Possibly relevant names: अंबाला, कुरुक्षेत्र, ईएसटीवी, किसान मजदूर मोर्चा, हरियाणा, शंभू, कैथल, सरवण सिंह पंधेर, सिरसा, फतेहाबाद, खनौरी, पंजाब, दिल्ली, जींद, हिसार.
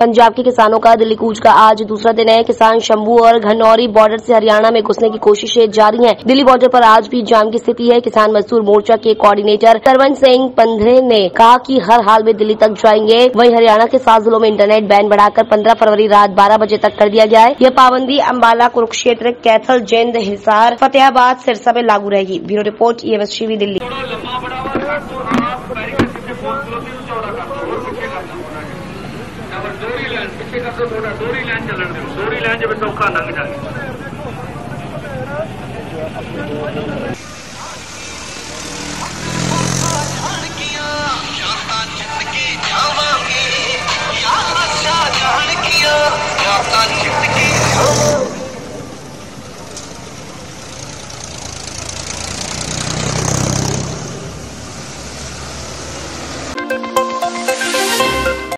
पंजाब के किसानों का दिल्ली कूच का आज दूसरा दिन है। किसान शंभू और खनौरी बॉर्डर से हरियाणा में घुसने की कोशिशें जारी हैं। दिल्ली बॉर्डर पर आज भी जाम की स्थिति है। किसान मजदूर मोर्चा के कोऑर्डिनेटर सरवण सिंह पंधेर ने कहा कि हर हाल में दिल्ली तक जाएंगे। वहीं हरियाणा के 7 जिलों में इंटरनेट बैन बढ़ाकर 15 फरवरी रात 12 बजे तक कर दिया गया है। यह पाबंदी अंबाला, कुरुक्षेत्र, कैथल, जींद, हिसार, फतेहाबाद, सिरसा में लागू रहेगी। Bureau report ईएसटीवी दिल्ली।